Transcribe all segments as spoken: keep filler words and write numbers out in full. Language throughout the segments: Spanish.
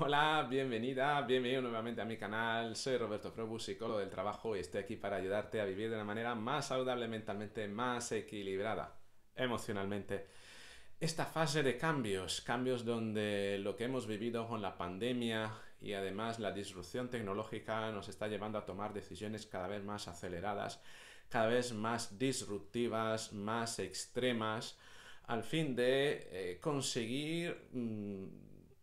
Hola, bienvenida, bienvenido nuevamente a mi canal. Soy Roberto Crobu, psicólogo del trabajo, y estoy aquí para ayudarte a vivir de una manera más saludable mentalmente, más equilibrada emocionalmente. Esta fase de cambios, cambios donde lo que hemos vivido con la pandemia y además la disrupción tecnológica nos está llevando a tomar decisiones cada vez más aceleradas, cada vez más disruptivas, más extremas, al fin de eh, conseguir mmm,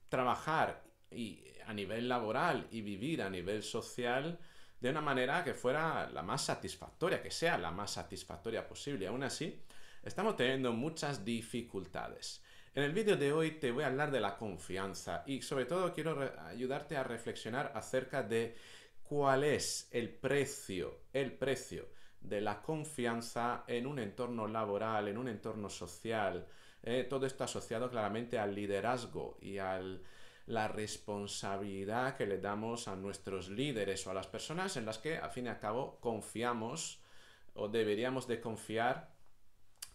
trabajar y a nivel laboral y vivir a nivel social de una manera que fuera la más satisfactoria, que sea la más satisfactoria posible. Aún así, estamos teniendo muchas dificultades. En el vídeo de hoy te voy a hablar de la confianza y sobre todo quiero ayudarte a reflexionar acerca de cuál es el precio, el precio de la confianza en un entorno laboral, en un entorno social. Eh, todo esto asociado claramente al liderazgo y al... la responsabilidad que le damos a nuestros líderes o a las personas en las que, al fin y al cabo, confiamos o deberíamos de confiar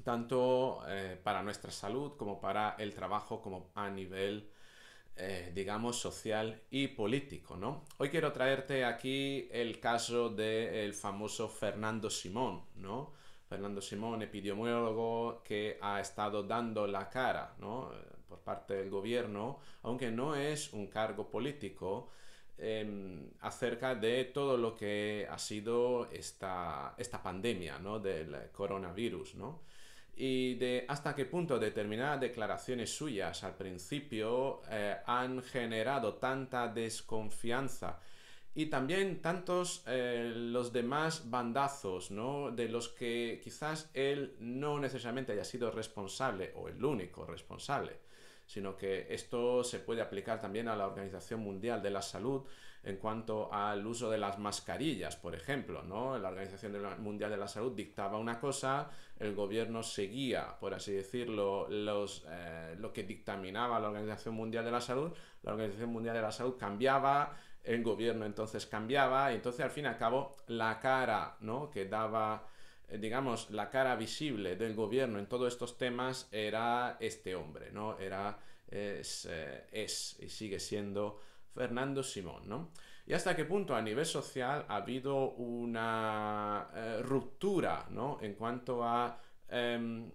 tanto eh, para nuestra salud como para el trabajo, como a nivel, eh, digamos, social y político, ¿no? Hoy quiero traerte aquí el caso del famoso Fernando Simón, ¿no? Fernando Simón, epidemiólogo que ha estado dando la cara, ¿no?, por parte del gobierno, aunque no es un cargo político, eh, acerca de todo lo que ha sido esta, esta pandemia, ¿no?, del coronavirus, ¿no? Y de hasta qué punto determinadas declaraciones suyas al principio eh, han generado tanta desconfianza. Y también tantos eh, los demás bandazos, ¿no?, de los que quizás él no necesariamente haya sido responsable o el único responsable, sino que esto se puede aplicar también a la Organización Mundial de la Salud en cuanto al uso de las mascarillas, por ejemplo, ¿no? La Organización Mundial de la Salud dictaba una cosa, el gobierno seguía, por así decirlo, los, eh, lo que dictaminaba la Organización Mundial de la Salud, la Organización Mundial de la Salud cambiaba, el gobierno entonces cambiaba, y entonces al fin y al cabo la cara, ¿no?, que daba, digamos, la cara visible del gobierno en todos estos temas era este hombre, ¿no? Era, es, eh, es y sigue siendo Fernando Simón, ¿no? Y hasta qué punto a nivel social ha habido una eh, ruptura, ¿no?, en cuanto a, eh,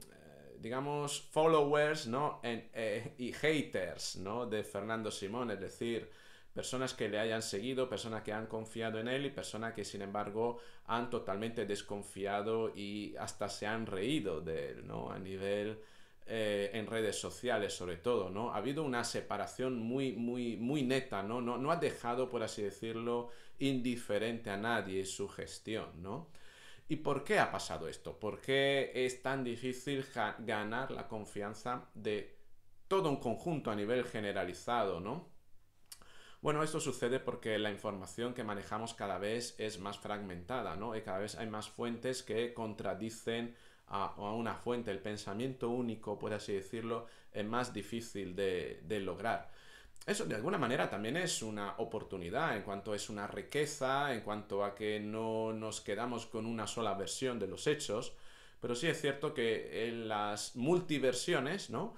digamos, followers, ¿no?, en, eh, y haters, ¿no?, de Fernando Simón, es decir, personas que le hayan seguido, personas que han confiado en él y personas que, sin embargo, han totalmente desconfiado y hasta se han reído de él, ¿no? A nivel eh, en redes sociales, sobre todo, ¿no? Ha habido una separación muy, muy, muy neta, ¿no? No, no ha dejado, por así decirlo, indiferente a nadie su gestión, ¿no? ¿Y por qué ha pasado esto? ¿Por qué es tan difícil ganar la confianza de todo un conjunto a nivel generalizado, ¿no? Bueno, esto sucede porque la información que manejamos cada vez es más fragmentada, ¿no? Y cada vez hay más fuentes que contradicen a, a una fuente. El pensamiento único, por así decirlo, es más difícil de, de lograr. Eso de alguna manera también es una oportunidad, en cuanto es una riqueza, en cuanto a que no nos quedamos con una sola versión de los hechos, pero sí es cierto que en las multiversiones, ¿no?,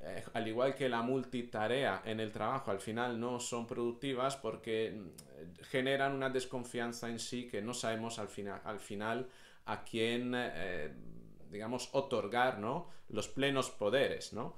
Eh, al igual que la multitarea en el trabajo, al final no son productivas porque generan una desconfianza en sí que no sabemos al, fina, al final a quién, eh, digamos, otorgar, ¿no?, los plenos poderes, ¿no?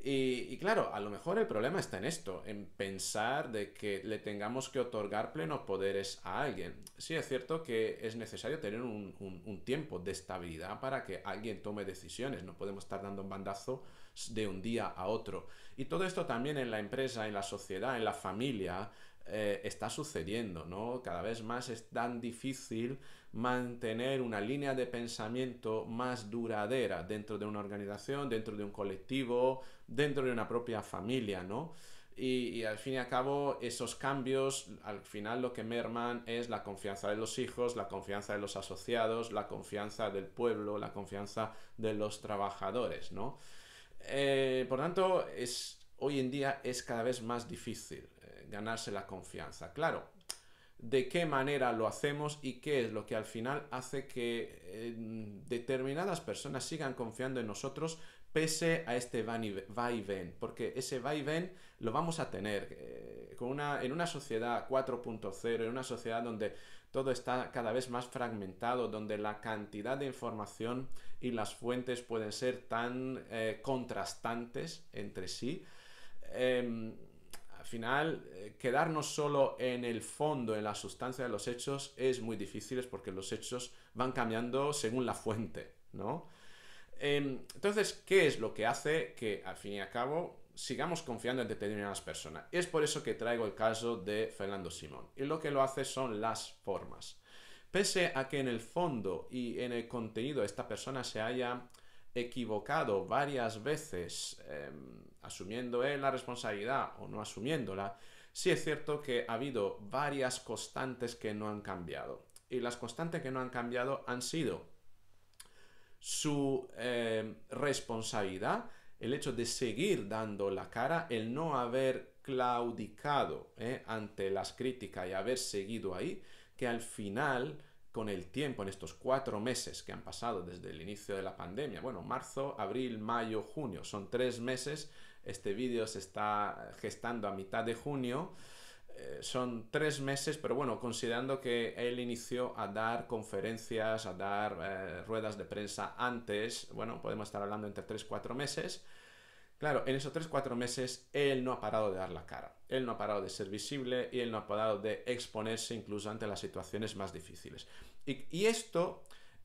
Y, y claro, a lo mejor el problema está en esto, en pensar de que le tengamos que otorgar plenos poderes a alguien. Sí es cierto que es necesario tener un, un, un tiempo de estabilidad para que alguien tome decisiones, no podemos estar dando un bandazo de un día a otro. Y todo esto también en la empresa, en la sociedad, en la familia, eh, está sucediendo, ¿no? Cada vez más es tan difícil mantener una línea de pensamiento más duradera dentro de una organización, dentro de un colectivo, dentro de una propia familia, ¿no? Y, y al fin y al cabo, esos cambios, al final lo que merman es la confianza de los hijos, la confianza de los asociados, la confianza del pueblo, la confianza de los trabajadores, ¿no? Eh, por tanto, es, hoy en día es cada vez más difícil eh, ganarse la confianza. Claro, de qué manera lo hacemos y qué es lo que al final hace que eh, determinadas personas sigan confiando en nosotros pese a este va y ven, porque ese va y ven lo vamos a tener eh, con una, en una sociedad cuatro punto cero, en una sociedad donde todo está cada vez más fragmentado, donde la cantidad de información y las fuentes pueden ser tan eh, contrastantes entre sí, eh, al final eh, quedarnos solo en el fondo, en la sustancia de los hechos, es muy difícil, porque los hechos van cambiando según la fuente, ¿no? Eh, entonces, ¿qué es lo que hace que, al fin y al cabo, sigamos confiando en determinadas personas? Es por eso que traigo el caso de Fernando Simón. Y lo que lo hace son las formas. Pese a que en el fondo y en el contenido esta persona se haya equivocado varias veces, eh, asumiendo él la responsabilidad o no asumiéndola, sí es cierto que ha habido varias constantes que no han cambiado. Y las constantes que no han cambiado han sido su eh, responsabilidad, el hecho de seguir dando la cara, el no haber claudicado eh, ante las críticas y haber seguido ahí, que al final, con el tiempo, en estos cuatro meses que han pasado desde el inicio de la pandemia, bueno, marzo, abril, mayo, junio, son tres meses, este vídeo se está gestando a mitad de junio, eh, son tres meses, pero bueno, considerando que él inició a dar conferencias, a dar eh, ruedas de prensa antes, bueno, podemos estar hablando entre tres, cuatro meses. Claro, en esos tres cuatro meses él no ha parado de dar la cara, él no ha parado de ser visible y él no ha parado de exponerse incluso ante las situaciones más difíciles. Y, y esto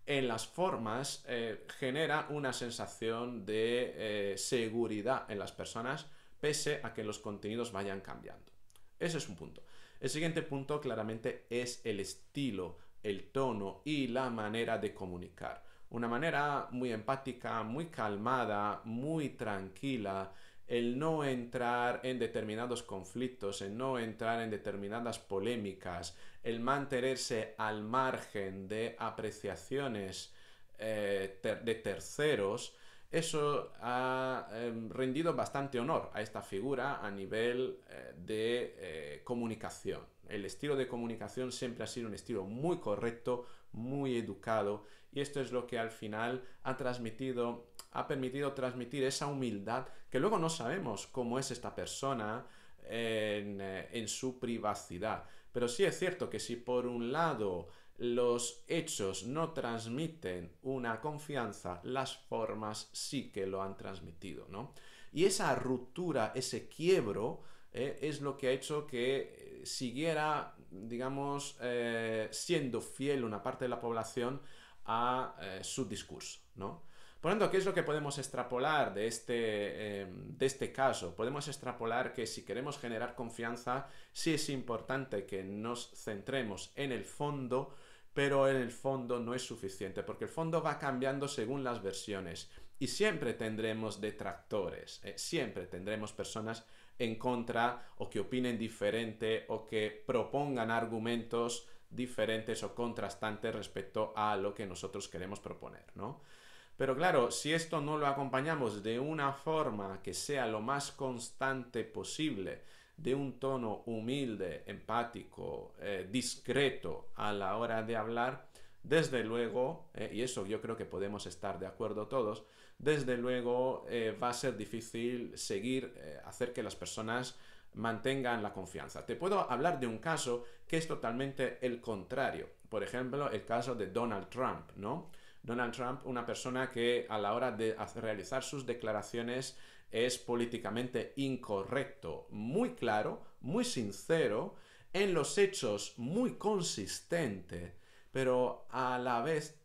en las formas eh, genera una sensación de eh, seguridad en las personas, pese a que los contenidos vayan cambiando. Ese es un punto. El siguiente punto claramente es el estilo, el tono y la manera de comunicar. Una manera muy empática, muy calmada, muy tranquila, el no entrar en determinados conflictos, el no entrar en determinadas polémicas, el mantenerse al margen de apreciaciones eh, ter- de terceros, eso ha eh, rendido bastante honor a esta figura a nivel eh, de eh, comunicación. El estilo de comunicación siempre ha sido un estilo muy correcto, muy educado, y esto es lo que al final ha transmitido, ha permitido transmitir esa humildad, que luego no sabemos cómo es esta persona en, en su privacidad. Pero sí es cierto que si por un lado los hechos no transmiten una confianza, las formas sí que lo han transmitido, ¿no? Y esa ruptura, ese quiebro, eh, es lo que ha hecho que siguiera, digamos, eh, siendo fiel una parte de la población a eh, su discurso, ¿no? Por lo tanto, ¿qué es lo que podemos extrapolar de este, eh, de este caso? Podemos extrapolar que si queremos generar confianza, sí es importante que nos centremos en el fondo, pero en el fondo no es suficiente, porque el fondo va cambiando según las versiones y siempre tendremos detractores, eh, siempre tendremos personas en contra o que opinen diferente o que propongan argumentos diferentes o contrastantes respecto a lo que nosotros queremos proponer, ¿no? Pero claro, si esto no lo acompañamos de una forma que sea lo más constante posible, de un tono humilde, empático, eh, discreto a la hora de hablar, desde luego, eh, y eso yo creo que podemos estar de acuerdo todos, desde luego eh, va a ser difícil seguir, eh, hacer que las personas mantengan la confianza. Te puedo hablar de un caso que es totalmente el contrario. Por ejemplo, el caso de Donald Trump, ¿no? Donald Trump, una persona que a la hora de realizar sus declaraciones es políticamente incorrecto, muy claro, muy sincero, en los hechos muy consistente, pero a la vez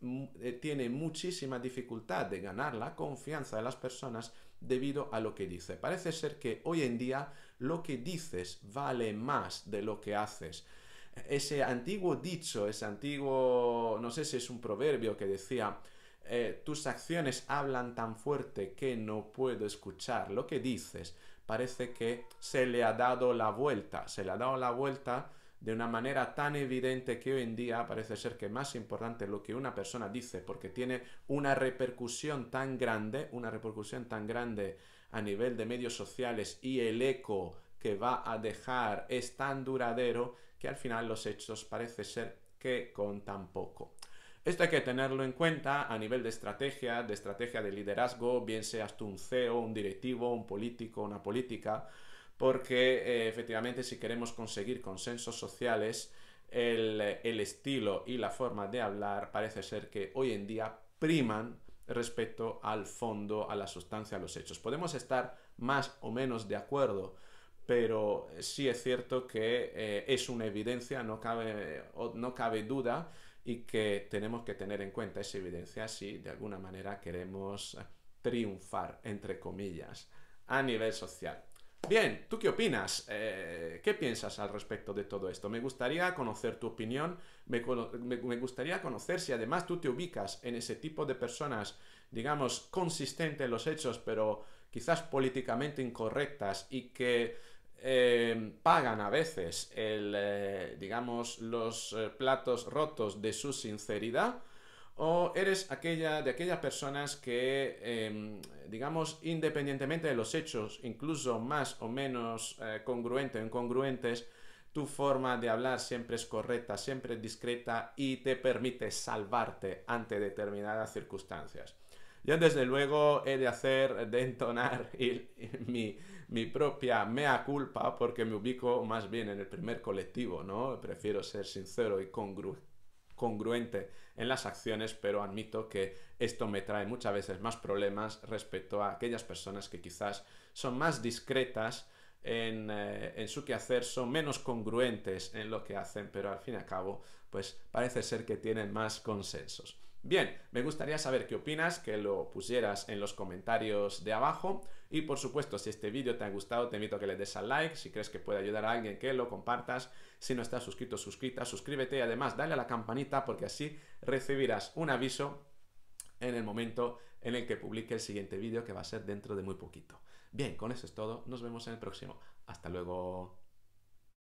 tiene muchísima dificultad de ganar la confianza de las personas debido a lo que dice. Parece ser que hoy en día lo que dices vale más de lo que haces. Ese antiguo dicho, ese antiguo, no sé si es un proverbio que decía, eh, tus acciones hablan tan fuerte que no puedo escuchar lo que dices, parece que se le ha dado la vuelta, se le ha dado la vuelta de una manera tan evidente que hoy en día parece ser que más importante lo que una persona dice, porque tiene una repercusión tan grande, una repercusión tan grande a nivel de medios sociales y el eco que va a dejar es tan duradero que al final los hechos parece ser que contan poco. Esto hay que tenerlo en cuenta a nivel de estrategia, de estrategia de liderazgo, bien seas tú un C E O, un directivo, un político, una política, porque eh, efectivamente si queremos conseguir consensos sociales, el, el estilo y la forma de hablar parece ser que hoy en día priman respecto al fondo, a la sustancia, a los hechos. Podemos estar más o menos de acuerdo, pero sí es cierto que eh, es una evidencia, no cabe, no cabe duda, y que tenemos que tener en cuenta esa evidencia si de alguna manera queremos triunfar, entre comillas, a nivel social. Bien, ¿tú qué opinas? Eh, ¿Qué piensas al respecto de todo esto? Me gustaría conocer tu opinión, me, me, me gustaría conocer si además tú te ubicas en ese tipo de personas, digamos, consistentes en los hechos, pero quizás políticamente incorrectas y que Eh, pagan a veces el, eh, digamos, los eh, platos rotos de su sinceridad, o eres aquella, de aquellas personas que, eh, digamos, independientemente de los hechos, incluso más o menos eh, congruentes o incongruentes, tu forma de hablar siempre es correcta, siempre es discreta y te permite salvarte ante determinadas circunstancias. Yo desde luego he de hacer, de entonar el, mi... mi propia mea culpa, porque me ubico más bien en el primer colectivo, ¿no? Prefiero ser sincero y congru congruente en las acciones, pero admito que esto me trae muchas veces más problemas respecto a aquellas personas que quizás son más discretas en, eh, en su quehacer, son menos congruentes en lo que hacen, pero al fin y al cabo, pues parece ser que tienen más consensos. Bien, me gustaría saber qué opinas, que lo pusieras en los comentarios de abajo. Y por supuesto, si este vídeo te ha gustado, te invito a que le des al like. Si crees que puede ayudar a alguien, que lo compartas. Si no estás suscrito, suscrita, suscríbete. Y además, dale a la campanita, porque así recibirás un aviso en el momento en el que publique el siguiente vídeo, que va a ser dentro de muy poquito. Bien, con eso es todo. Nos vemos en el próximo. Hasta luego.